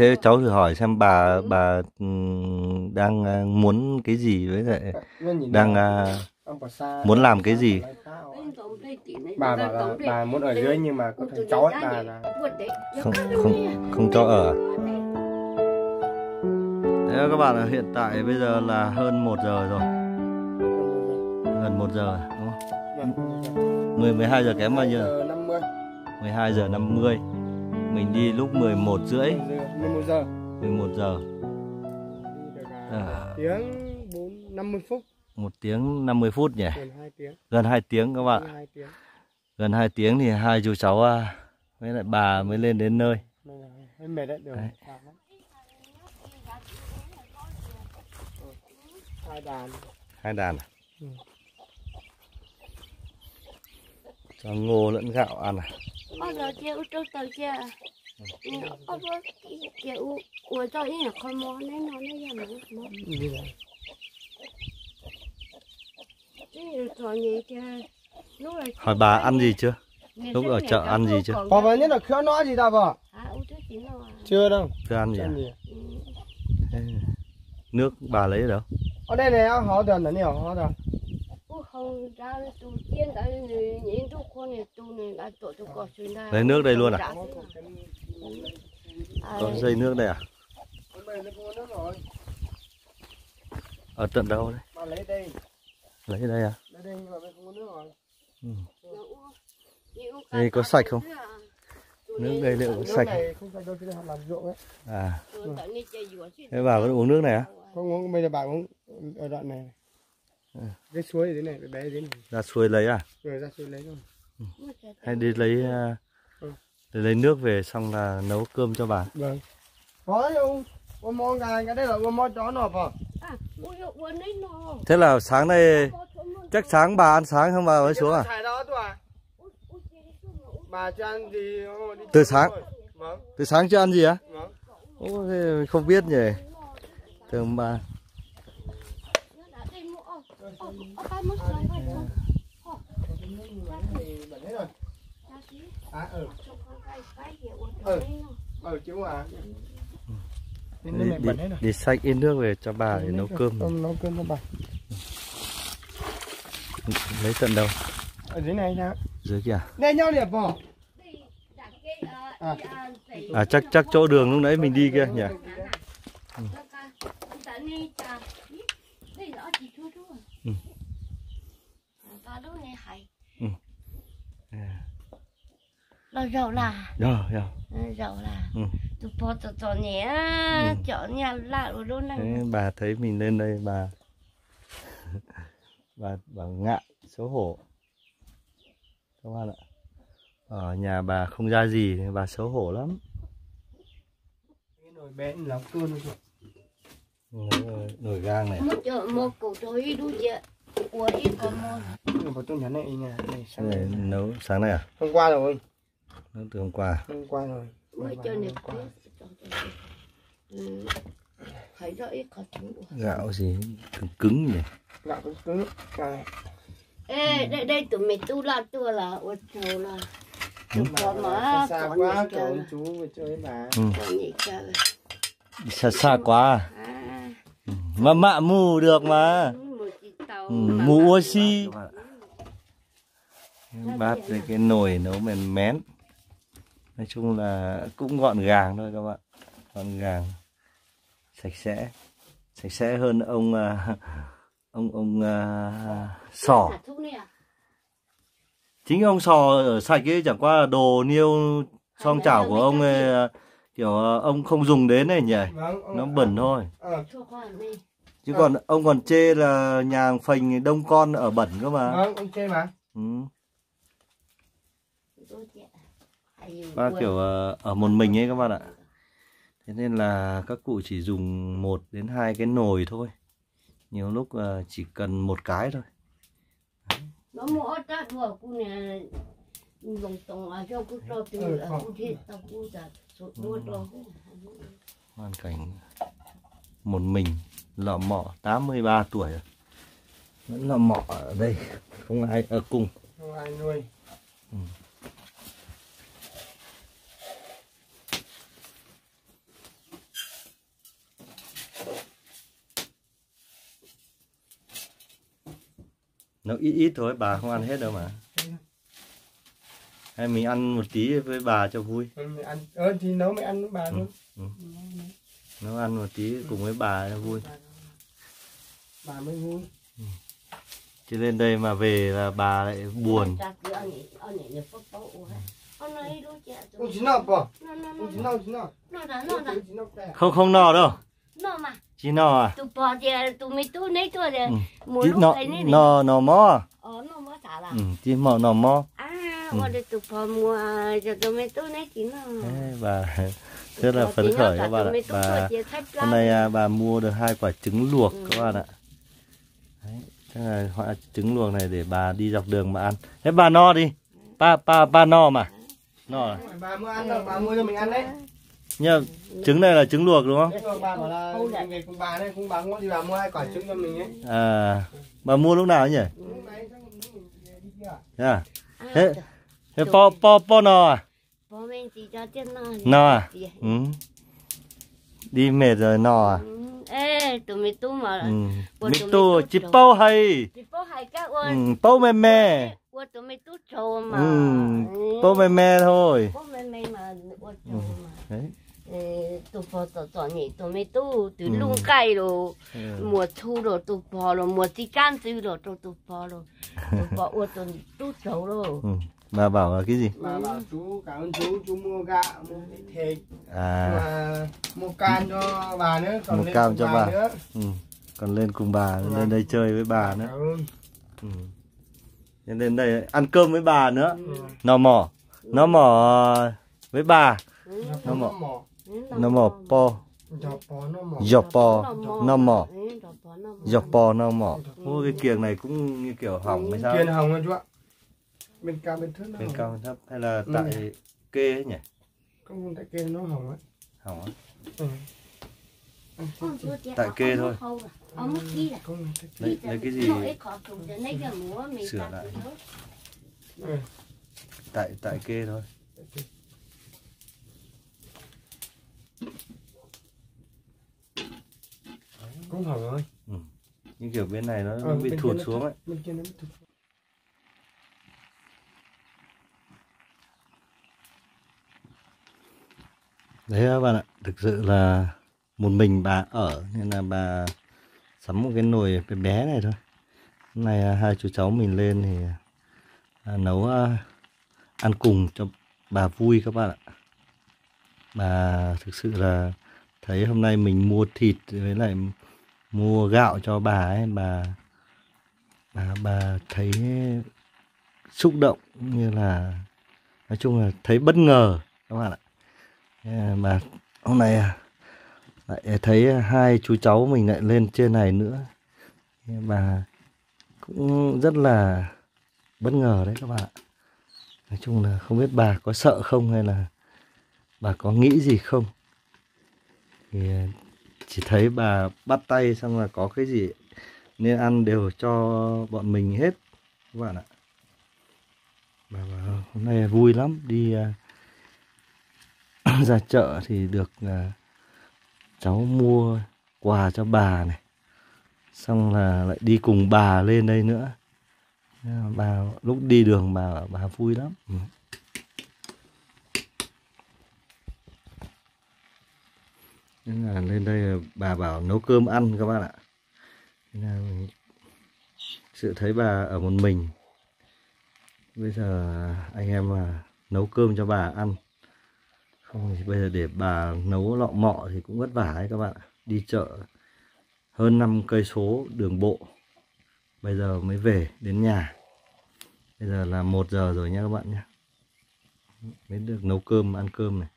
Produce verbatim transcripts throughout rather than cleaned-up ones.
Thế cháu thử hỏi xem bà bà đang muốn cái gì với lại đang muốn làm cái gì. Bà bảo là bà muốn ở dưới nhưng mà có thằng cháu ấy bà là không không không cho ở. Đấy các bạn, hiện tại bây giờ là hơn một giờ rồi. Gần một giờ đúng không? mười, mười hai giờ kém bao nhiêu? mười hai giờ năm mươi. Mình đi lúc mười một rưỡi. mười một giờ. mười một giờ. À, một tiếng năm mươi phút. một tiếng năm mươi phút nhỉ? Gần hai tiếng các bạn. Gần hai tiếng thì hai chú cháu với lại bà mới lên đến nơi. Đấy. Hai đàn. Hai đàn à? Ừ. Cho ngô lẫn gạo ăn à? Bây giờ chịu trâu tàu kia. Ôi bố chịu ủa cho ý là con món đấy nó nó dầm được món. Hỏi bà ăn gì chưa? Lúc ở chợ ăn gì chưa? Bà bà nhất là khứa nói gì ta vợ? Chưa đâu. Chưa ăn gì à? Nước bà lấy ở đâu? Ở đây này họ đần là nhiều họ đần. Lấy nước đây luôn à? Có dây nước đây à? Ở tận đâu đấy? Lấy đây à? Ừ. Đây có sạch không? Nước đây liệu có sạch không? À. Thế bà vẫn uống nước này á? À? Không uống, bây giờ bà uống ở đoạn này. Cái suối thế này, cái bé thế này. Ra suối lấy à? Rồi ra suối lấy luôn. Ừ. Hay đi lấy ừ. để lấy nước về xong là nấu cơm cho bà. Vâng. Có không? Con mò gà cái đây là con mò chó nộp à? Thế là sáng nay chắc sáng bà ăn sáng không bà mới xuống à? Bà chưa ăn gì từ sáng? Vâng. Từ sáng chưa ăn gì á? À? Vâng. Không biết nhỉ. Thường bà à, ừ. Ừ. Ừ, chú à. Đi, đi, đi xách ít nước về cho bà để nấu cơm. Nấu cơm cho bà. Lấy tận đâu? Ở dưới này sao? Dưới kia. Đây nhau đẹp không? À chắc chắc chỗ đường lúc nãy mình đi kia nhỉ? Ừ. Ừ. Ừ. À. Là rau là rau là rau là tụi bò tụi chó nhé chó nhà lạ rồi luôn này. Bà thấy mình lên đây bà bà bà ngại xấu hổ các bạn ạ. Ở nhà bà không ra gì bà xấu hổ lắm. Cái nồi bé lắm luôn rồi. Nồi, nồi gang này. Một củ thôi đu dẹ. Ủa ít còn một. Tôi nhắn này nhà này sáng này nấu sáng này à? Hôm qua rồi. Nấu từ hôm qua. Hôm qua rồi. Mới chơi này qua. Thấy rõ ít còn trứng. Gạo gì cứng cứng nhỉ? Gạo cứng cứng. Ê đây đây tụi mình tu là tua là ủa trời là. Tụi con mà xa quá con chú mới chơi bà. Xa xa quá. Mà mạ mù được mà mù oxy. Bát với cái nồi nấu mềm mén. Nói chung là cũng gọn gàng thôi các bạn. Gọn gàng. Sạch sẽ. Sạch sẽ hơn ông Ông ông uh, Sò. Chính ông Sò ở sạch ấy. Chẳng qua đồ niêu song chảo của ông ấy, kiểu ông không dùng đến này nhỉ. Nó bẩn thôi. Chứ còn ông còn chê là nhà phành đông con ở bẩn cơ mà. Vâng, ông chê mà. Ừ. Ba kiểu ở một mình ấy các bạn ạ. Thế nên là các cụ chỉ dùng một đến hai cái nồi thôi. Nhiều lúc chỉ cần một cái thôi. Nó mua ra vừa cũng này dùng tổng ở trong cái trò từ ở khu thị tập khu giả sụt luôn đó. Hoàn cảnh một mình. Lò mọ tám mươi ba tuổi rồi. Vẫn lò mọ ở đây. Không ai ở cùng. Không ai nuôi. Ừ. Nó ít ít thôi, bà không ăn hết đâu mà. Hay mình ăn một tí với bà cho vui. Ừ, mình ăn, ừ thì nấu mới ăn với bà luôn. Ừ. Ừ. Nấu ăn một tí cùng với bà cho vui. Bà mới vui. Ừ. Chứ lên đây mà về là bà lại buồn. Không không no đâu. Chỉ no à? Tí no no no mo. Ừ, tí mo no mo. Bà rất là phấn khởi các bạn ạ. Bà hôm nay bà mua được hai quả trứng luộc các bạn ạ. Chắc là họ trứng luộc này để bà đi dọc đường mà ăn. Thế bà no đi. Ba ba ba no mà. No à? Bà mua ăn đâu, bà mua cho mình ăn đấy. Nhờ trứng này là trứng luộc đúng không? Không, bà bảo là người cùng bà đây, cùng bà mua thì bà mua hai quả trứng cho mình ấy. À, bà mua lúc nào ấy nhỉ? Lúc nãy chắc đi kia à? Thế, thế po po po no à? Po mình chỉ cho tiết no. No à? Ừ. Đi mệt rồi no à? Ê, tụi mình tu mà. Mình tu chỉ po hay. Chỉ po hay các con. Po mè mè. Tụi mình tu trâu mà. Po mè mè thôi. Po mè mè mà trâu mà. Đấy. Tụi po tụi tụi nhỉ, tụi mình tu từ lung cay rồi, mùa thu rồi tụi po rồi, mùa tì can tì rồi tụi tụi po rồi, tụi po uất tụi tu trâu rồi. Bà bảo là cái gì? Bà bảo chú cảm ơn chú, chú mua gạo, mua thịt, à, mua cam cho bà nữa, còn mua lên cam cho bà, bà nữa. Ừ. Còn lên cùng bà, bà, lên đây chơi với bà nữa. Ừ. Lên đây ăn cơm với bà nữa. Ừ. Nó mỏ, nó mỏ với bà. Ừ. Nó mỏ, nó mỏ po, dọc po, nó mỏ, dọc po, nó mỏ. Ô, cái kiềng này cũng như kiểu hỏng hay sao? Kiềng hỏng rồi chú ạ. Bên cao bên thấp, bên cao bên thấp hay là ừ. Tại kê ấy nhỉ? Không, tại kê nó hỏng ấy. Hỏng ấy. Ừ. Tại kê thôi. Ừ. Lấy, lấy cái gì ừ. Sửa lại. Ừ. Tại tại kê thôi. Cũng hỏng rồi. Ừ. Như kiểu bên này nó ừ, bị thụt xuống ấy. Bên kia nó bị thụt. Đấy các bạn ạ, thực sự là một mình bà ở nên là bà sắm một cái nồi bé bé này thôi. Hôm nay hai chú cháu mình lên thì nấu ăn cùng cho bà vui các bạn ạ. Bà thực sự là thấy hôm nay mình mua thịt với lại mua gạo cho bà ấy, bà bà, bà thấy xúc động, như là nói chung là thấy bất ngờ các bạn ạ. Mà hôm nay lại thấy hai chú cháu mình lại lên trên này nữa, bà cũng rất là bất ngờ đấy các bạn. Nói chung là không biết bà có sợ không hay là bà có nghĩ gì không, thì chỉ thấy bà bắt tay xong là có cái gì nên ăn đều cho bọn mình hết các bạn ạ. Bà bảo hôm nay vui lắm, đi ra chợ thì được uh, cháu mua quà cho bà này, xong là lại đi cùng bà lên đây nữa. Bà lúc đi đường bà bà vui lắm. Ừ. Nên là lên đây bà bảo nấu cơm ăn các bạn ạ. Nên là mình sự thấy bà ở một mình, bây giờ anh em mà nấu cơm cho bà ăn. Không, bây giờ để bà nấu lọ mọ thì cũng vất vả đấy các bạn. Đi chợ hơn năm cây số đường bộ. Bây giờ mới về đến nhà. Bây giờ là một giờ rồi nha các bạn nhé. Mới được nấu cơm, ăn cơm này.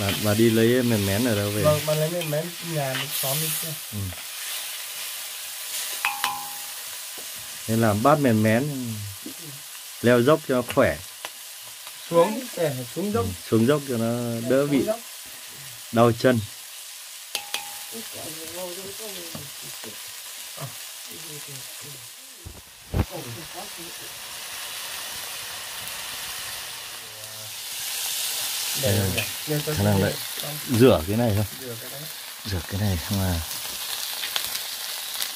Bà, bà đi lấy mềm mén ở đâu về? Vâng, bà lấy mềm mén nhà một xóm đi kia. Ừ. Nên làm bát mềm mén, leo dốc cho nó khỏe. Xuống, để xuống dốc. Ừ, xuống dốc cho nó đỡ bị đau chân. để để khả năng lại rửa cái này thôi, rửa cái, rửa cái này xong là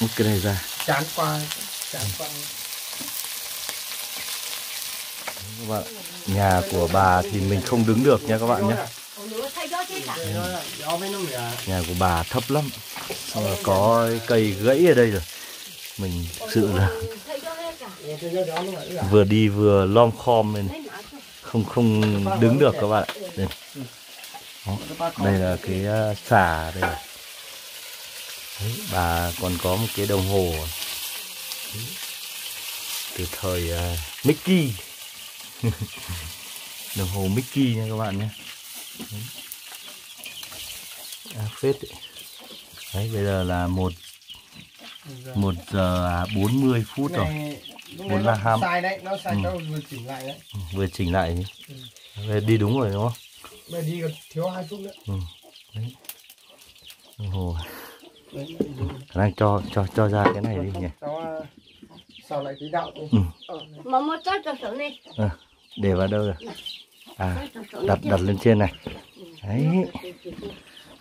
múc cái này ra, chán qua chán qua. Các bạn, nhà của bà thì mình không đứng được nha các bạn nhé. Nhà của bà thấp lắm, xong là có cây gãy ở đây rồi. Mình thực sự là vừa đi vừa lom khom nên không không đứng được các bạn ạ. Đây, đó, đây là cái xà đây. Đấy, bà còn có một cái đồng hồ từ thời uh, Mickey. Đồng hồ Mickey nha các bạn nhé. À, phết đấy. Đấy, bây giờ là một một giờ bốn mươi phút rồi, muốn là ham đấy, nó sai ừ. Vừa chỉnh lại đấy, vừa chỉnh lại ừ. Đi đúng rồi đúng không? Bây đi còn thiếu hai phút nữa. Ừ. Đấy. Đồng hồ. Đấy, ừ. Đang cho cho cho ra cái này đi nhỉ. Cháu, sao lại tí đạo ừ. Mà một cho sổ này. À, để vào đâu rồi? À, đặt đặt lên trên này. Đấy.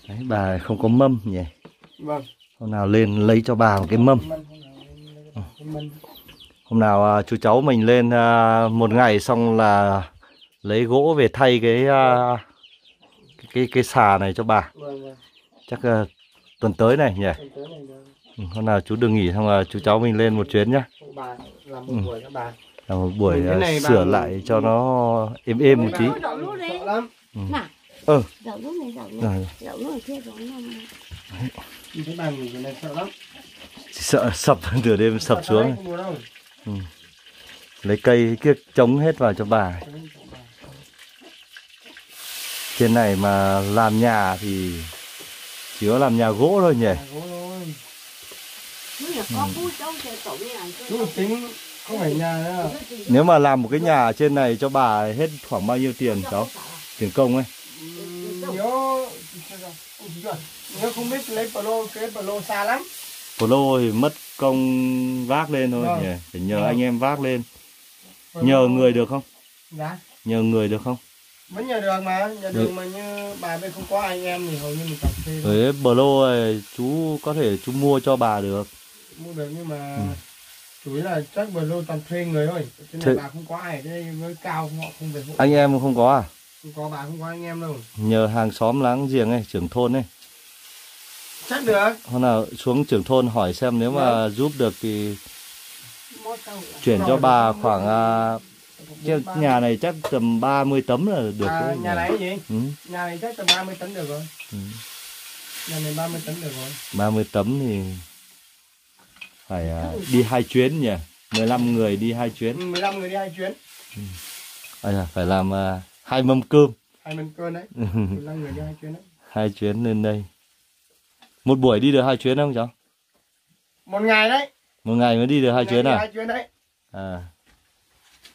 Đấy, bà không có mâm nhỉ. Vâng. Hôm nào lên lấy cho bà một cái mâm. Hôm nào uh, chú cháu mình lên uh, một ngày xong là lấy gỗ về thay cái uh, cái, cái cái xà này cho bà. Chắc uh, tuần tới này nhỉ. Ừ, hôm nào chú đừng nghỉ, xong là chú cháu mình lên một chuyến nhá. Bà làm một buổi cho bà. Làm một buổi uh, sửa lại cho nó êm êm một tí. Ừ. Ừ. Dạo lúc này, dạo lúc này, dạo lúc này kia giống nhau. Đấy. Cái bàn mình này sợ lắm. Sợ sập, nửa đêm sập xuống. Ừ. Lấy cây kia chống hết vào cho bà. Trên này mà làm nhà thì chỉ có làm nhà gỗ thôi nhỉ. Ừ. Không phải nhà nữa. Nếu mà làm một cái nhà trên này cho bà hết khoảng bao nhiêu tiền cháu? Tiền công ấy. Nếu không biết lấy polo, cái polo xa lắm. Polo thì mất công vác lên thôi rồi. Nhỉ, phải nhờ rồi. Anh em vác lên. Nhờ người được không? Dạ. Nhờ người được không? Vẫn nhờ được mà, nhờ được mà như bà đây không có anh em thì hầu như mình cà phê. Đấy, polo này chú có thể chú mua cho bà được. Mua được nhưng mà ừ. Chú ý là chắc polo toàn thuê người thôi. Thế thế... bà không có ai ở đây với cao họ không về hộ. Anh em không có à? Không có, bà không có anh em đâu. Nhờ hàng xóm láng giềng ấy, trưởng thôn ấy. Chắc được. Hôm nào xuống trưởng thôn hỏi xem nếu mà ừ. Giúp được thì chuyển cho bà khoảng uh, nhà này chắc tầm ba mươi tấm là được. À, nhà này gì? Ừ. Nhà này chắc tầm ba mươi tấn được rồi. Ừ. Nhà này ba mươi tấn được rồi. ba mươi tấm thì phải uh, đi hai chuyến nhỉ? mười lăm người đi hai chuyến. Ừ, mười lăm người đi hai chuyến. Ừ. À, phải làm uh, hai mâm cơm. Hai mâm cơm đấy. mười lăm người đi hai chuyến đấy. Hai chuyến lên đây. Một buổi đi được hai chuyến không cháu? Một ngày đấy. Một ngày mới đi được hai chuyến à? Hai chuyến đấy. À.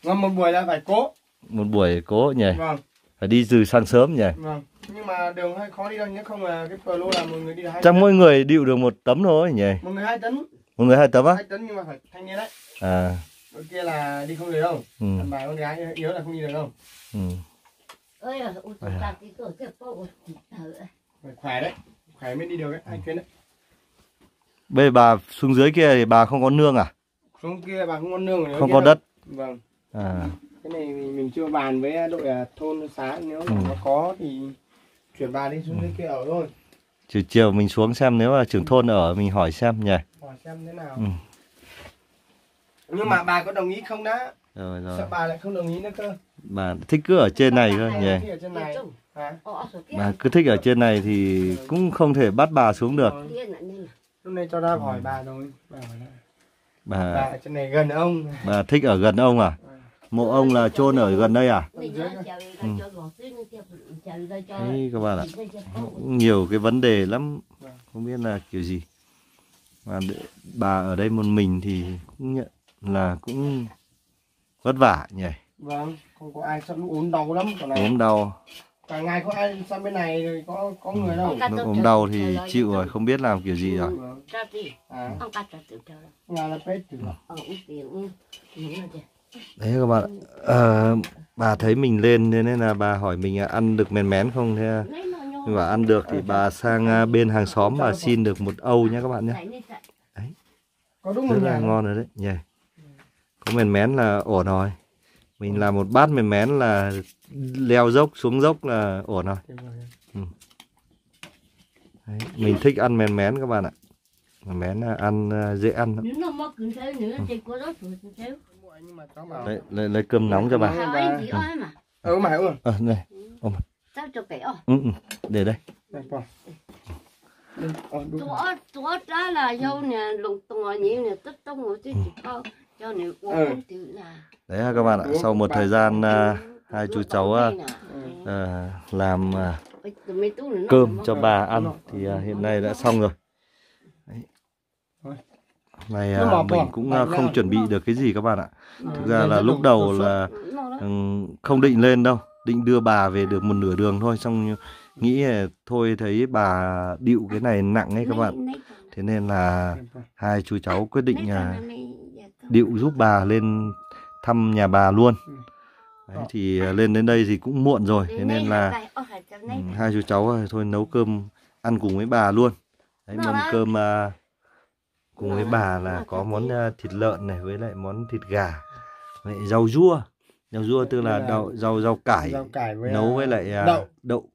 Còn một buổi là phải cố. Một buổi cố nhỉ? Vâng. Phải đi từ sáng sớm nhỉ? Vâng. Nhưng mà đường hơi khó đi đâu nhé, không là cái polo là một người đi được hai. Trong mỗi người điệu được một tấm thôi nhỉ? Một người hai tấn. Một người hai tấm á? Hai tấn nhưng mà phải thanh niên đấy. À. Đôi kia là đi không được đâu. Ừ. Thằng bà con gái yếu là không đi được đâu. Ừ. Ơi à, ôi trời ta tí cửa thiệt phô. Khỏe đấy. Phải mới đi được ấy, hai chuyến đấy. Bây giờ bà xuống dưới kia thì bà không có nương à? Xuống kia bà không có nương rồi. Không có đất. Vâng. À. Cái này mình chưa bàn với đội thôn xã, nếu ừ. Mà có thì chuyển bà đi xuống dưới kia ở thôi. Chiều chiều mình xuống xem nếu là trưởng thôn ở mình hỏi xem nhỉ. Hỏi xem thế nào. Ừ. Nhưng mà bà có đồng ý không đó? Rồi rồi. Sao bà lại không đồng ý nữa cơ? Bà thích cứ ở trên này thôi nhỉ. Ở trên này. Hả? Bà cứ thích ở trên này thì cũng không thể bắt bà xuống được. Hôm nay cho ra hỏi bà rồi. Bà, bà... bà ở trên này gần ông. Bà thích ở gần ông à? Mộ ông là chôn ở gần đây à? Ừ. Đấy các bạn ạ. Nhiều cái vấn đề lắm. Không biết là kiểu gì. Bà, bà ở đây một mình thì cũng nhận là cũng vất vả nhỉ. Vâng, không có ai sắp ốm đau lắm. Ốm đau cả ngày có ai sang bên này rồi có có ừ. Người đâu. Nó ốm đau thì chịu rồi, không biết làm kiểu gì rồi. À. Nhà là Đấy các bạn, à, bà thấy mình lên thế nên là bà hỏi mình ăn được mén mén không, thế mình bảo ăn được thì bà sang bên hàng xóm bà xin được một âu nhé các bạn nhé. Đấy, rất là ngon rồi đấy nhỉ, yeah. Có mén mén là ổn rồi, mình làm một bát mén mén là leo dốc xuống dốc là ổn rồi. Ừ. Đấy, mình thích ăn mén mén các bạn ạ, mén là ăn dễ ăn lắm. Ừ. Lấy, lấy, lấy cơm nóng cho bà. Ừ, mà hiểu rồi. Này, ôm. Sao cho kẻ ơ? Ừ, để đây. Tụi tụi ra là dâu nè, lục tụi nhỉ nè, tất tông ngồi chứ cho cho nè uống tự là. Đấy ha các bạn ạ, sau một thời gian hai chú cháu làm cơm cho bà ăn thì hiện nay đã xong rồi. Này à, mình cũng không chuẩn bị được cái gì các bạn ạ. Thực ra là lúc đầu là không định lên đâu, định đưa bà về được một nửa đường thôi, xong nghĩ thôi thấy bà điệu cái này nặng ấy các bạn, thế nên là hai chú cháu quyết định điệu giúp bà lên thăm nhà bà luôn. Đấy, thì lên đến đây thì cũng muộn rồi, thế nên là hai chú cháu thôi nấu cơm ăn cùng với bà luôn. Đấy, mâm cơm cùng với bà là có món thịt lợn này với lại món thịt gà, lại rau rua, rau rua tức là đậu, rau rau cải, rau cải với nấu với lại đậu đậu,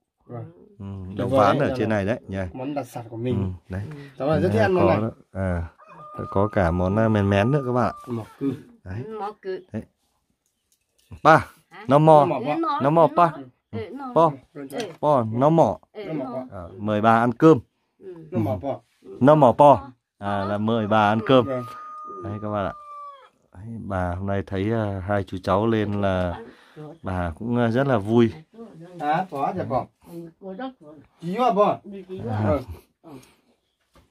ừ, đậu ván ở trên này đấy nhỉ. Món đặc sản của mình. Ừ, đấy. Đó là rất thích ăn món này. À, có cả món mén mén nữa các bạn ạ. Đấy. Đấy. Ba, nó mò, nó mò ba, po, po, nó mò. Mời bà ăn cơm. Nó mò po, nó mò po. À, là mời bà ăn cơm. Đấy các bạn ạ. Đấy, bà hôm nay thấy uh, hai chú cháu lên là bà cũng uh, rất là vui. À,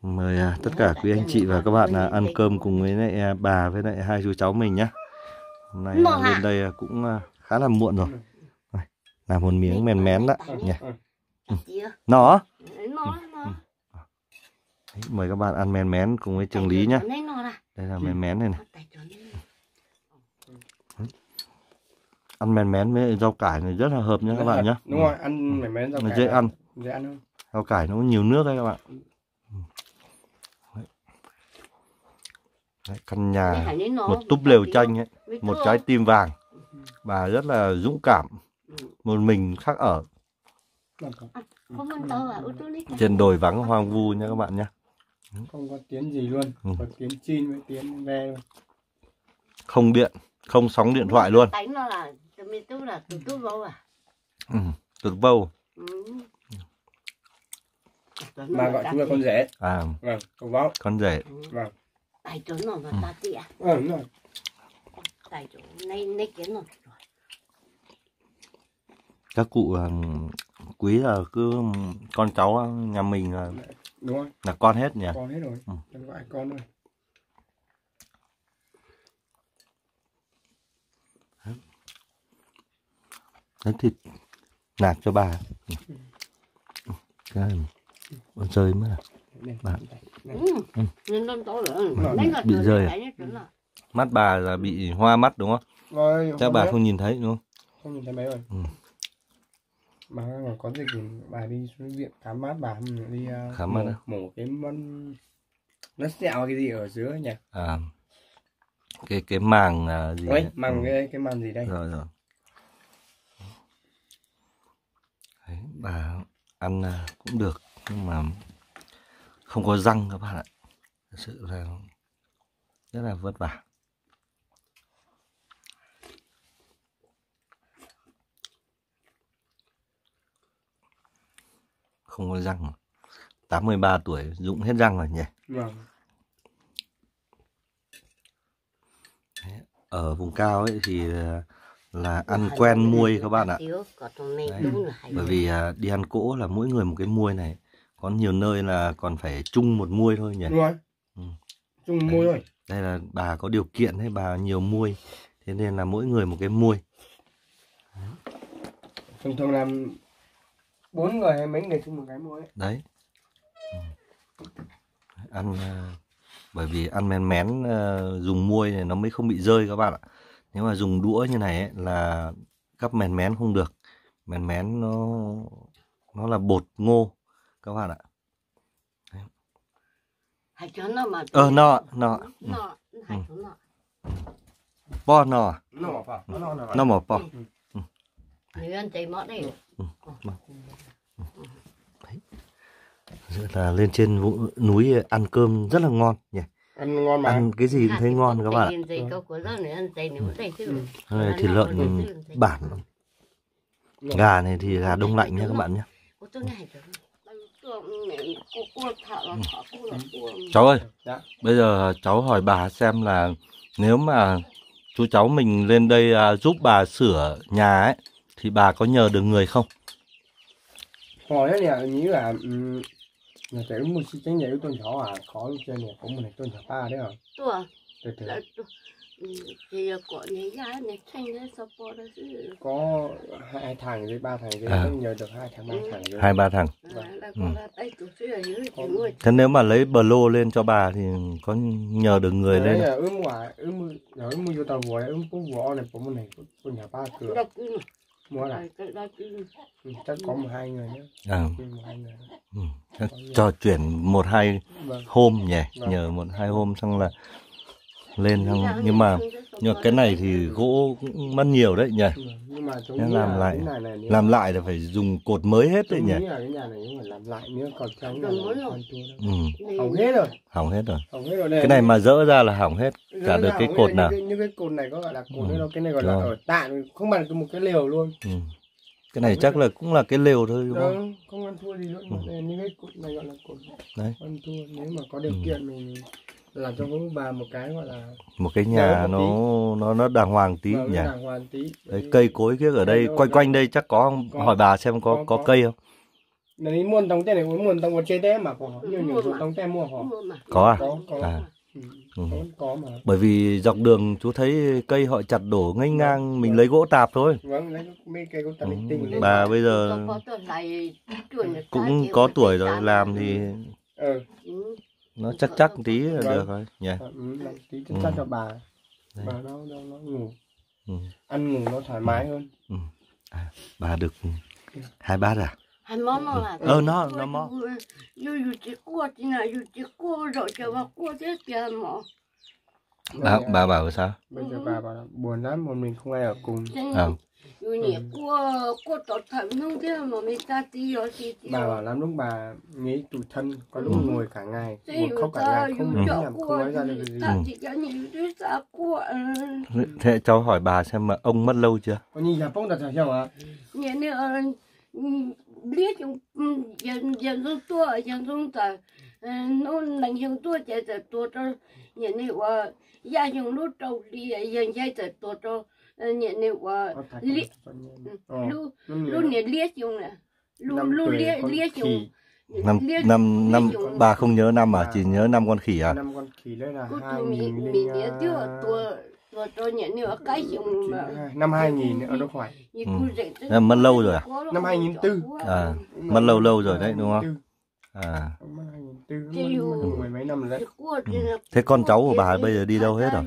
mời uh, tất cả quý anh chị và các bạn uh, ăn cơm cùng với lại, uh, bà với lại hai chú cháu mình nhé. Hôm nay uh, lên đây uh, cũng uh, khá là muộn rồi. Làm một miếng mén mén đó nhỉ. Ừ. Nó mời các bạn ăn mén mén cùng với Trương Lý nhá. Đây là mén mén này này. Ăn mén mén với rau cải này rất là hợp nhá các bạn nhá. Đúng rồi, ăn mén mén rau cải. Dễ ăn. Dễ ăn hơn. Rau cải nó có nhiều nước đấy các bạn. Đấy, căn nhà một túp lều tranh ấy, một trái tim vàng. Bà rất là dũng cảm. Một mình khác ở. Trên đồi vắng hoang vu nha các bạn nhé. Không có tiếng gì luôn, ừ. Có tiếng chim với tiếng ve. Không điện, không sóng điện thoại luôn. Đánh nó là tụt là tụt vâu à? Ừ, tụt vâu. Mà gọi chúng là con rể. À, vâng, con vóc. Con rể. Vâng. Tại chỗ nó mà ta tịa. Vâng, vâng. Tại chỗ này, này kiến nó. Các cụ quý là cứ con cháu nhà mình là, đúng rồi, là con hết nhỉ? Con hết rồi, ừ. Gọi con rồi. Đấy, thịt nạp cho bà. Cái con rơi mới là bà. Ừ. Bà bị rơi à? Mắt bà là bị hoa mắt đúng không? Rồi, chắc không bà biết. Không nhìn thấy đúng không? Không nhìn thấy mấy rồi. Ừ. Mà có dịch thì bà đi xuống viện khám mát, bà đi khám mát mổ, mổ cái mân... nó sẹo cái gì ở dưới nhỉ? À, cái cái màng gì? Đấy, màng, ừ. cái cái màng gì đây? Rồi rồi. Đấy, bà ăn cũng được nhưng mà không có răng các bạn ạ, thật sự là rất là vất vả. Không có răng, tám mươi ba tuổi rụng hết răng rồi nhỉ. Vâng. Ở vùng cao ấy thì là ăn quen muôi các bạn ạ. Đấy, bởi vì đi ăn cỗ là mỗi người một cái muôi này, có nhiều nơi là còn phải chung một muôi thôi nhỉ. Ừ. Chung muôi thôi. Đây là bà có điều kiện hay bà nhiều muôi, thế nên là mỗi người một cái muôi. Thông thường làm bốn người hay mấy người chung một cái muôi ấy. Đấy. Ừ. Ăn bởi vì ăn mén mén dùng muôi này nó mới không bị rơi các bạn ạ. Nếu mà dùng đũa như này ấy, là gắp mèn mén không được. Mèn mén nó nó là bột ngô các bạn ạ. Hãy cho nó mà. Ờ nọ, nọ. Nọ, hãy cho nọ. Po nọ. Nọ pa. Nọ mà pa. Người ăn thấy món này. Đấy. Là lên trên vùng núi ăn cơm rất là ngon nhỉ. Ăn ngon mà. Ăn cái gì cũng thấy ngon các bạn ạ. Thịt lợn bản. Gà này thì gà đông lạnh nha các bạn nhé. Cháu ơi, bây giờ cháu hỏi bà xem là nếu mà chú cháu mình lên đây giúp bà sửa nhà ấy thì bà có nhờ được người không? Hỏi thế này, nghĩ là nhà trẻ muốn xin tránh nhà yếu tôn cháu à, khó cho nhà có một này tôn cháu ba đấy hả? Đúng rồi. Từ từ. Thì có lấy giá này tranh đấy support đấy chứ. Có hai thằng với ba thằng với à. Nhờ được hai thằng ba thằng. Rồi. Hai ba thằng. Ừ. Thế nếu mà lấy bờ lô lên cho bà thì có nhờ được người đấy lên. Đấy ướm quả, ướm rồi mua vô tàu vỏ, ướm cũng vỏ này cũng này của nhà ba cửa. Mua lại. Chắc có một hai người nữa. À. Ừ. Ừ. Cho chuyển một hai vâng. Hôm nhỉ, vâng. Nhờ một hai hôm xong là lên không? Nhưng mà nhưng mà cái này thì gỗ cũng mất nhiều đấy nhỉ. Nhưng mà nên làm là lại này này, làm lại là phải dùng cột mới hết đấy nhỉ. Là cái nhà này cũng phải làm lại nữa còn trống là ừ. Hỏng hết rồi. Hỏng hết rồi. Hỏng hết rồi này. Cái này mà dỡ ra là hỏng hết cả được cái cột nào. Như cái cột này có gọi là cột nữa đâu, cái này gọi là ở tạm không bằng một cái lều luôn. Ừ. Cái này chắc là cũng là cái lều thôi đúng không? Không ăn thua gì luôn. Những cái cột này gọi là cột. Đấy. Ăn thua nếu mà có điều kiện mình làm cho bố bà một cái gọi là một cái nhà nó nó nó đàng hoàng tí nhỉ. Đàng hoàng tí. Đấy, cây cối kia ở đây quanh quanh đây chắc có không? Hỏi bà xem có có cây không? Này muốn tông té này muốn tông một trên té mà có nhiều nhiều tông té mua họ. Có à? À. Có mà. Bởi vì dọc đường chú thấy cây họ chặt đổ nghênh ngang mình lấy gỗ tạp thôi. Vâng, lấy mấy cây gỗ tạp linh tinh. Bà bây giờ cũng có tuổi rồi làm thì ừ. Nó chắc chắc tí là được rồi nhỉ. Yeah. Ừ, tí chắc chắc cho bà. Đấy. Bà nó, nó, nó ngủ. Ừ. Ăn ngủ nó thoải mái hơn. Ừ. À, bà được hai bát à? Hai món nó là. Ờ nó nó mó. Dù dù chỉ cua thì là dù chỉ cua rồi chờ bà cua chết kìa mọ. Bà bà bảo sao? Bây giờ bà bảo là buồn lắm một mình không ai ở cùng. Ờ. Dù nhỉ cua cua tọt thầm không thế mà mình ta tí rồi thì. Bà bảo lắm lúc bà nghĩ tủi thân có lúc ừ. Ngồi cả ngày ngồi khóc cả ngày không ừ. Làm không nói ra được gì. Ừ. Thế cháu hỏi bà xem mà ông mất lâu chưa? Có nhìn là bông đặt sao không ạ? Nhỉ nữa biết dân dân chúng tôi dân chúng ta nó là dân tôi chạy từ tôi cho nhỉ nữa gia dân lúc đầu đi dân chạy từ tôi cho nhận liệu liệt luôn luôn nhận liệt dùng nè luôn luôn liệt liệt dùng năm năm năm bà không nhớ năm mà chỉ nhớ năm con khỉ à năm con khỉ đấy là hai nghìn mình nhớ chưa tôi tôi tôi nhận liệu cái dùng năm hai nghìn ở đâu phải mất lâu rồi à năm hai nghìn tư à mất lâu lâu rồi đấy đúng không à mười mấy năm rồi đấy. Thế con cháu của bà bây giờ đi đâu hết rồi?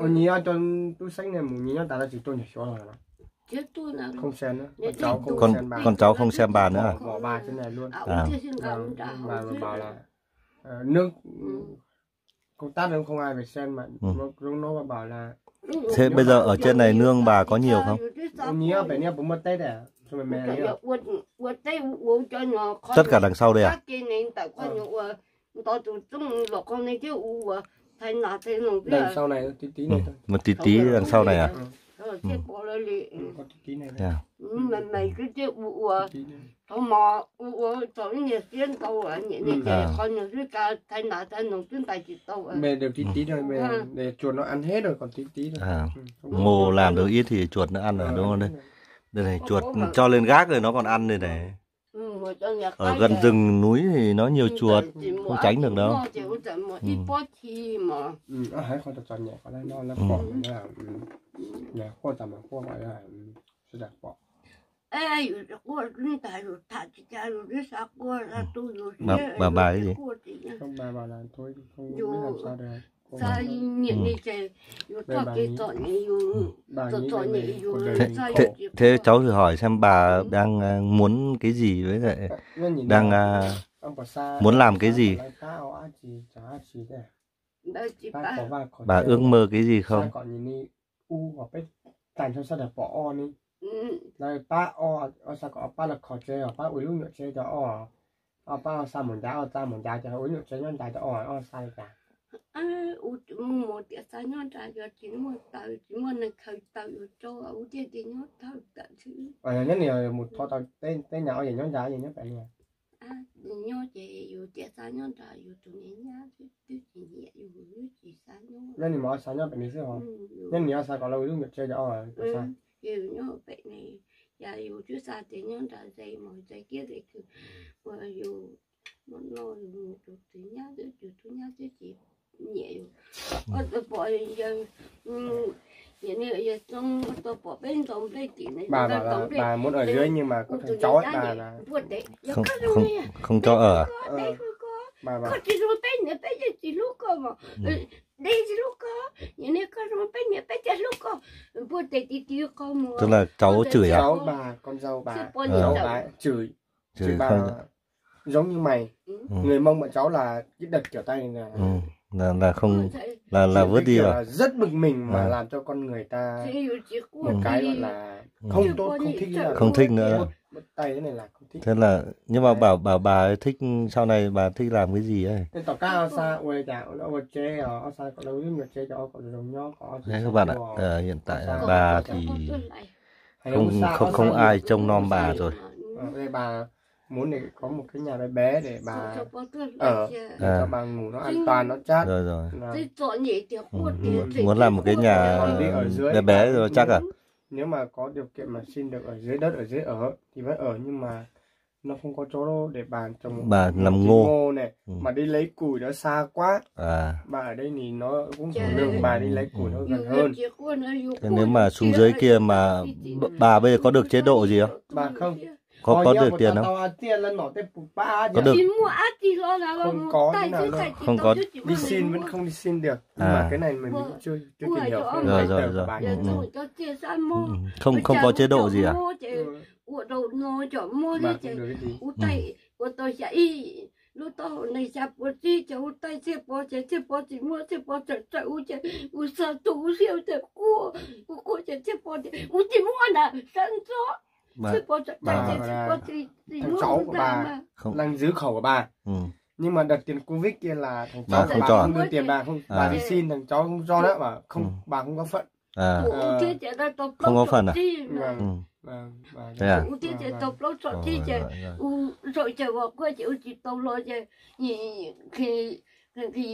Ông nhí cho tôi xanh này, nhí nó ta đã chỉ tôi nhảy chó rồi. Không xem nữa. Con cháu không con, xem bà. Con cháu không xem bà nữa à? Bỏ bà trên này luôn. À. Bà, bà bảo là uh, nước công tát nó không ai phải xem mà ừ. nó, nó bảo là. Thế bây giờ ở trên này nương bà có nhiều không? Ông nhí phải nè bố mất tết à? Tất cả đằng sau đây à? Đằng sau này tí tí này thôi. Ừ. Một tí tí đằng sau này à? Ừ. Yeah. Mẹ đều tí tí thôi, mẹ để chuột nó ăn hết rồi còn tí tí thôi. À. Ngô làm được ít thì chuột nó ăn rồi đúng không đấy? Đây này, chuột cho lên gác rồi nó còn ăn đây này. Ở gần rừng núi thì nó nhiều chuột, không tránh được đâu. Bà, bà bà ấy gì? Không, bà bảo là thôi, không biết làm sao được. Thế, thế cháu thử hỏi xem bà đang muốn cái gì với lại đang muốn làm cái gì, bà ước mơ cái gì không? Ai u một địa sai nhon trái cho chín một tàu chín một này khởi tàu cho u địa thì nhon tàu tận chữ. À nhất nhiều một thọ tàu tên tên nào vậy nhon trái gì nhất vậy nè. À nhon chỉ u địa sai nhon trái u chủ nghĩa nhá chứ chứ chỉ nhẹ u chứ chỉ sai nhon. Nên thì mọi sai nhon vậy này chứ hả? Nên nhiều sai còn lâu lúc được chơi đó rồi. Ừ. Nhiều nhon vậy này, giờ u chứ sai thì nhon trái dây mọi dây kia thì cứ vừa u một nồi một chủ nhá chứ chủ chủ nhá chứ chỉ nhiều, ở tôi bỏ giờ, giờ này giờ trong tôi bỏ bên trong đây chị này, bà bà bà muốn ở dưới nhưng mà có thằng chó ấy bà là không không không cho ở, bà bà chỉ luôn bên này bên giờ chỉ lúc cơ mà, đây chỉ lúc cơ, giờ này có luôn bên này bên giờ lúc cơ, buồn tệ thì tiêu cơ mà, tức là cháu chửi à? Cháu bà con dâu bà, cháu bà chửi, chửi bà giống như mày, người Mông bọn cháu là cái đợt kiểu tay này là là là không là là vứt đi rồi, rất bực mình mà à. Làm cho con người ta một ừ. cái gọi là không ừ. tốt, không thích nữa, không thích nữa. Tay thế này là không thích. Thế là nhưng mà bảo bảo bà ấy thích sau này bà thích làm cái gì ấy? Tỏ cao xa, uầy chả, uầy chê, ở xa có đâu nhưng mà chê cho có đồng nhóc có. Đấy các bạn ạ, à, hiện tại là bà thì không không không ai trông nom bà rồi. Đây bà muốn để có một cái nhà bé bé để bà ở để cho bà ngủ nó an toàn nó chát rồi rồi ừ, muốn, muốn làm một cái nhà bé bé rồi chắc à nếu mà có điều kiện mà xin được ở dưới đất ở dưới ở thì vẫn ở nhưng mà nó không có chỗ đâu để bà trồng bà làm ngô. ngô này ừ. mà đi lấy củi nó xa quá à. Bà ở đây thì nó cũng đường bà đi lấy củi ừ. nó gần hơn. Thế nếu mà xuống dưới kia mà bà bây giờ có được chế độ gì không? Bà không có có được tiền không? Có được không? Có thế nào đâu. Không có đi xin vẫn không đi xin được. Nhưng à. Mà cái này mình chưa chưa tìm hiểu không rồi rồi rồi. Ừ. Không không có chế độ gì à? Lúc đó này sao bố trí cháu tay xe bó cháy xe bó chỉ mua xe bó chạy chạy u chạy u sao tù siêu chạy cua u cua chạy xe bó chạy u chỉ mua là sẵn gió bà là thằng cháu của bà đang giữ khẩu của bà nhưng mà đợt tiền Covid kia là thằng cháu của bà không đưa tiền bà không bà đi xin thằng cháu không cho đó mà không bà không có phận không có phận à. Bà, bà thế à?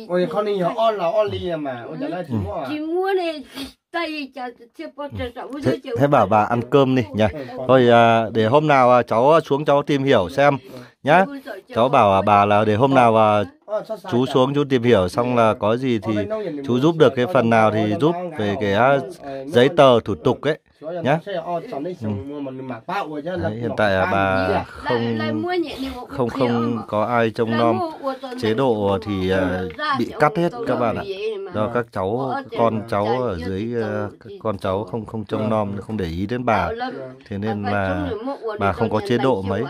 Ôi con đi nhỏ on là on lia mà ôi trời ơi chỉ mua à? Chỉ mua này tay chả chép bao chả chả mua chứ. Thế bảo bà ăn cơm đi nhá. Thôi à, để hôm nào cháu xuống cháu tìm hiểu xem nhá. Cháu bảo bà là để hôm nào à, chú xuống chú tìm hiểu xong là có gì thì chú giúp được cái phần nào thì giúp về cái giấy tờ thủ tục ấy. Nhá. Đấy, hiện tại là bà không không không có ai trông nom, chế độ thì bị cắt hết các bạn ạ, do các cháu con cháu ở dưới các con cháu không không trông nom không để ý đến bà, thế nên là bà không có chế độ mấy,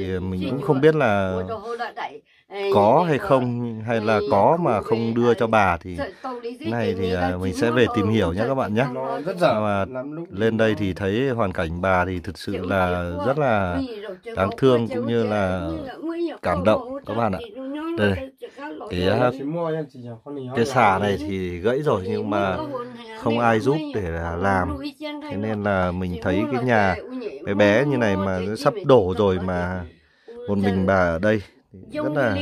thì mình cũng không biết là có hay không hay là có mà không đưa cho bà thì này thì mình sẽ về tìm hiểu nhé các bạn nhé. Mà lên đây thì thấy hoàn cảnh bà thì thực sự là rất là đáng thương cũng như là cảm động các bạn ạ. Đây cái cái xà này thì gãy rồi nhưng mà không ai giúp để làm, thế nên là mình thấy cái nhà bé bé như này mà sắp đổ rồi mà một mình bà ở đây rất là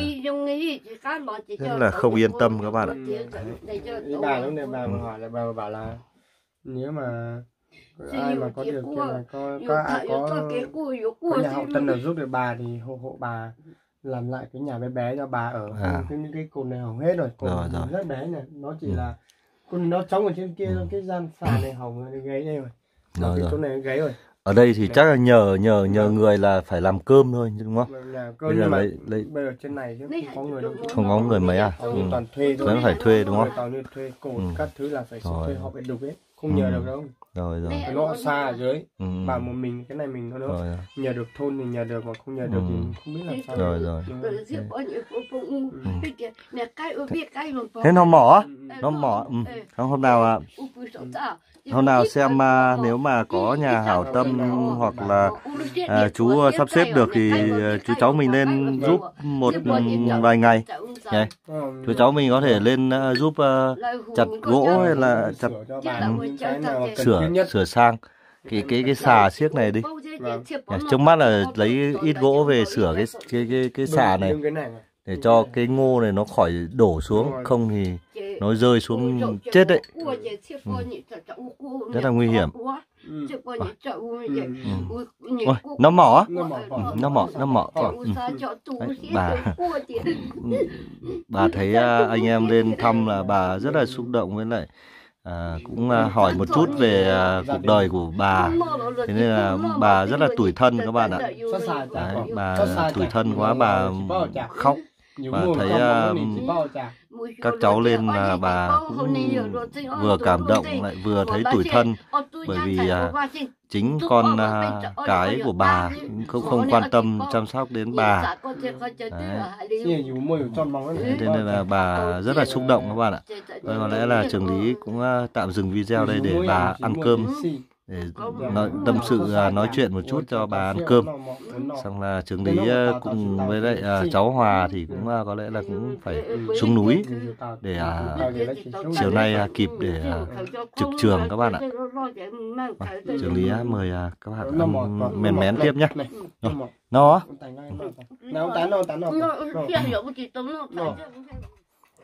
rất là không yên tâm các bạn ạ. Đấy. Bà lúc này bà mà hỏi là bà bảo là nếu mà ai mà có điều kiện là có có ai có, có nhà hậu tâm nào giúp được bà thì hộ hộ bà làm lại cái nhà bé bé cho bà ở. À. Cái cái cột này hỏng hết rồi, cột rất bé này, nó chỉ ừ. là con nó trống ở trên kia, ừ. cái gian sàn này hỏng rồi, gáy đây rồi, rồi cái chỗ này gáy rồi. Ở đây thì đấy, chắc là nhờ nhờ nhờ người là phải làm cơm thôi đúng không? Là cơm, bây giờ lấy, lấy... bây giờ trên này chứ không có người đâu. Không có người mấy à? Ừ. Toàn thuê thôi. Vẫn phải thuê đúng không? Toàn thuê cột, ừ. Các thứ là phải thuê, họ phải đục hết. Không nhờ ừ. được đâu. Rồi rồi. Nó xa ở dưới. Ừ. Mà một mình cái này mình thôi đâu. Nhờ được thôn thì nhờ được, mà không nhờ được thì ừ. không biết làm sao. Rồi rồi. Thế nó mỏ, nó mỏ. Hôm nào ạ? Hôm nào xem nếu mà có nhà hảo tâm hoặc là à, chú sắp xếp được thì chú cháu mình lên giúp một vài ngày. Này, chú cháu mình có thể lên giúp chặt gỗ hay là chặt sửa sửa sang cái cái cái xà xiếc này đi. Trước mắt là lấy ít gỗ về sửa cái cái cái, cái xà này để cho cái ngô này nó khỏi đổ xuống, không thì nó rơi xuống chết đấy. Ừ. Rất là nguy hiểm. Ừ. Ừ. Ôi, nó mỏ, nó mỏ, nó mỏ. Ừ. Đấy, bà, bà thấy anh em lên thăm là bà rất là xúc động, với lại à, cũng hỏi một chút về cuộc đời của bà. Thế nên là bà rất là tủi thân các bạn ạ. Đấy, bà tủi thân quá, bà khóc. Và thấy uh, các cháu lên là uh, bà cũng vừa cảm động lại vừa thấy tủi thân, bởi vì uh, chính con uh, cái của bà không, không quan tâm chăm sóc đến bà. Đấy. Thế nên là bà rất là xúc động các bạn ạ. Và có lẽ là Trường Lý cũng uh, tạm dừng video đây để bà ăn cơm, để nói, tâm sự nói chuyện một chút cho bà ăn cơm. Xong là Trường Lý cùng với lại cháu Hòa thì cũng có lẽ là cũng phải xuống núi để chiều nay kịp để trực trường các bạn ạ. Trường Lý mời các bạn ăn mèn mén tiếp nhé. Nó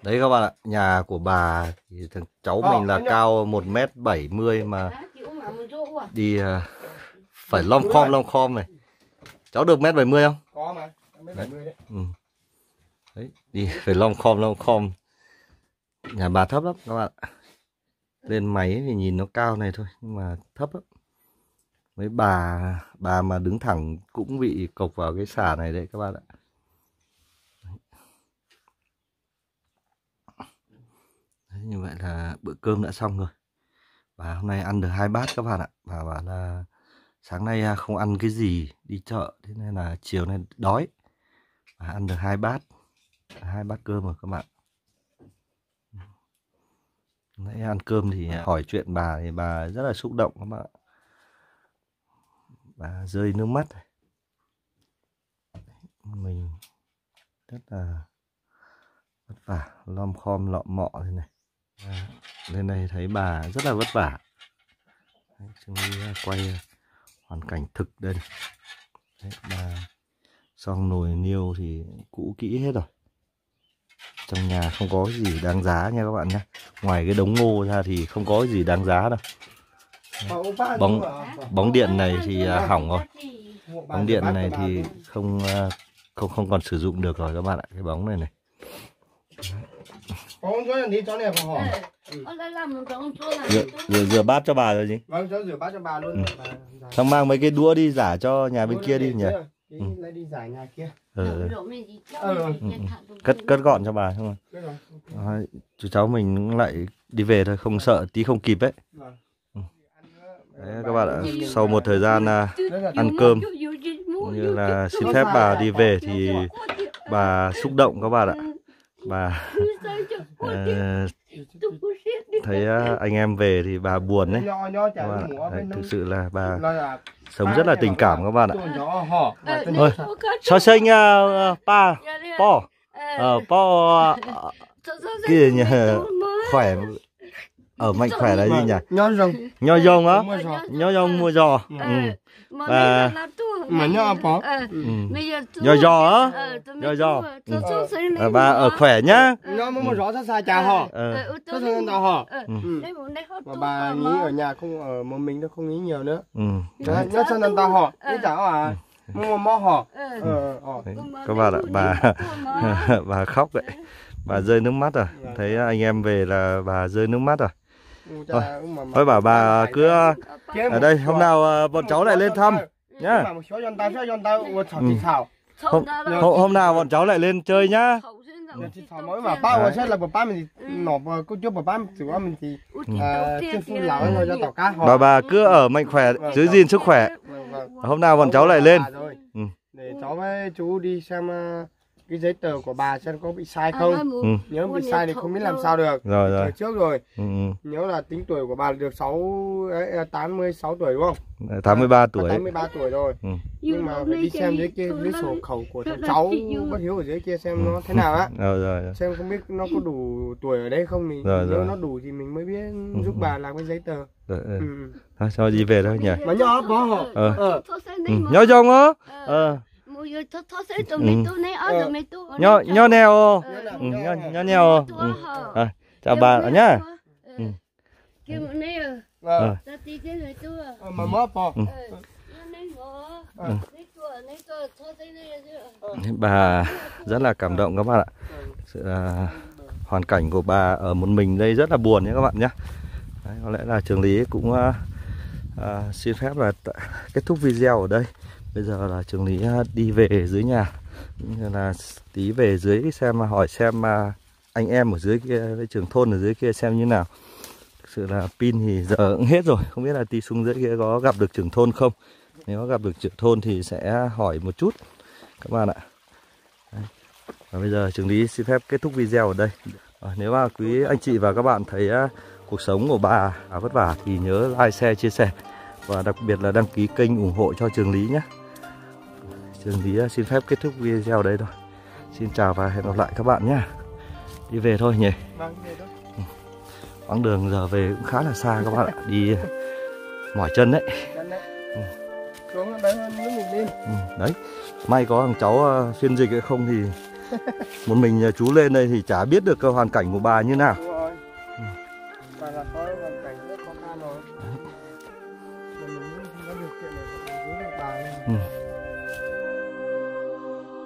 đấy các bạn ạ, nhà của bà thì cháu mình là cao một mét bảy mươi mà đi uh, phải lom khom lom khom này. Cháu được mét bảy mươi không? Có mà, mét bảy mươi đấy. Ừ. Đấy, đi phải lom khom lom khom. Nhà bà thấp lắm các bạn. Lên máy thì nhìn nó cao này thôi nhưng mà thấp lắm. Mấy bà bà mà đứng thẳng cũng bị cộc vào cái xà này đấy các bạn ạ. Đấy, như vậy là bữa cơm đã xong rồi. Và hôm nay ăn được hai bát các bạn ạ. Bà bảo là sáng nay không ăn cái gì, đi chợ, thế nên là chiều nay đói. Và ăn được hai bát, hai bát cơm rồi các bạn. Nãy ăn cơm thì hỏi chuyện bà thì bà rất là xúc động các bạn ạ. Bà rơi nước mắt. Mình rất là vất vả, lom khom lọ mọ thế này. À, lên đây thấy bà rất là vất vả. Đấy, Trường Lý quay hoàn cảnh thực đây. Đấy, bà xong nồi niêu thì cũ kỹ hết rồi. Trong nhà không có gì đáng giá nha các bạn nhé. Ngoài cái đống ngô ra thì không có gì đáng giá đâu. Đấy, bóng bóng điện này thì à, hỏng rồi. Bóng điện này thì không không không còn sử dụng được rồi các bạn ạ. Cái bóng này này. Rửa rửa bát cho bà rồi gì? Vâng, cháu rửa bát cho bà luôn. Xong mang mấy cái đũa đi giả cho nhà bên kia đi nhỉ? Lấy đi giả nhà kia. Cất cất gọn cho bà không? Chú cháu mình lại đi về thôi, không sợ tí không kịp ấy. Đấy các bạn ạ, sau một thời gian ăn cơm như là xin phép bà đi về thì bà xúc động các bạn ạ. Bà uh, thấy uh, anh em về thì bà buồn đấy, đấy thực sự là bà sống rất là tình cảm các bạn ạ. Thôi cho sinh pa po po kia nhỉ, khỏe ở mạnh khỏe là gì nhỉ? Nho rồng, nho rồng á, nho rồng mua giò. Và mà nho có nho giò á, nho giò bà ở khỏe nhá. Nho mua giò ra xa trà họ, rất là đào họ. Và bà nghĩ ở nhà không ở một mình nó không nghĩ nhiều nữa. Rất là đào họ, biết chả à? Mua mò họ. Các bạn ạ, bà bà khóc vậy, bà rơi nước mắt rồi. Thấy anh em về là bà rơi nước mắt rồi. Thôi, thôi bảo bà cứ ở đây, hôm nào bọn cháu lại lên thăm nhá. Hôm, hôm nào bọn cháu lại lên chơi nhá. Mỗi mà ba của sẽ là bà ba mình thì nộp cô chú bà ba mình thì chưa phun lão rồi cho tàu cá. Bà bà cứ ở mạnh khỏe, giữ gìn sức khỏe. Hôm nào bọn cháu lại lên. Để cháu với chú đi xem cái giấy tờ của bà xem có bị sai không. Nếu bị sai thì không biết làm sao được. Rồi rồi. Trước rồi. Nếu là tính tuổi của bà được sáu tám mươi sáu tuổi đúng không? tám mươi ba tuổi. tám mươi ba tuổi rồi. Nhưng mà phải đi xem dưới kia, dưới sổ khẩu của cháu bất hiếu ở dưới kia xem nó thế nào á. Rồi rồi. Xem không biết nó có đủ tuổi ở đây không thì nếu nó đủ thì mình mới biết giúp bà làm cái giấy tờ. Rồi. Thôi cho đi về thôi nhỉ. Mà nhỏ có hả? Ờ. Nhỏ dòng á. Ờ. Nho nho neo, nho neo, chào bà nhá. Bà rất là cảm động các bạn ạ. Sự hoàn cảnh của bà ở một mình đây rất là buồn nhé các bạn nhé. Có lẽ là Trương Lý cũng à, xin phép là kết thúc video ở đây. Bây giờ là Trương Lý đi về dưới nhà, nên là tí về dưới xem hỏi xem anh em ở dưới kia với trưởng thôn ở dưới kia xem như nào. Thực sự là pin thì giờ cũng hết rồi, không biết là tí xuống dưới kia có gặp được trưởng thôn không. Nếu có gặp được trưởng thôn thì sẽ hỏi một chút các bạn ạ. Và bây giờ Trương Lý xin phép kết thúc video ở đây. Nếu mà quý anh chị và các bạn thấy cuộc sống của bà vất vả thì nhớ like, share, chia sẻ và đặc biệt là đăng ký kênh ủng hộ cho Trương Lý nhé. Trương Lý xin phép kết thúc video đây thôi. Xin chào và hẹn gặp lại các bạn nhé. Đi về thôi nhỉ. Quãng đường giờ về cũng khá là xa các bạn ạ. Đi mỏi chân đấy. Đấy. May có thằng cháu phiên dịch hay không thì một mình chú lên đây thì chả biết được hoàn cảnh của bà như nào.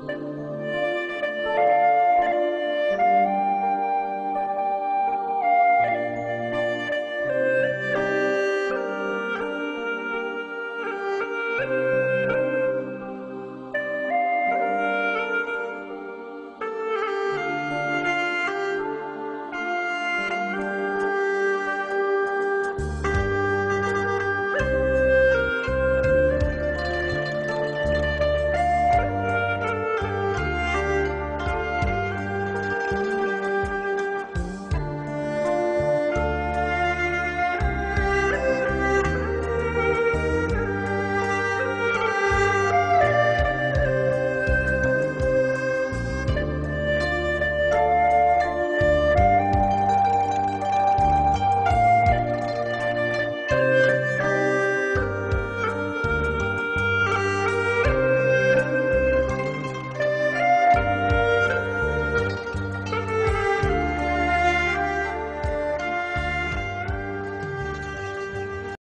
Thank mm -hmm. you.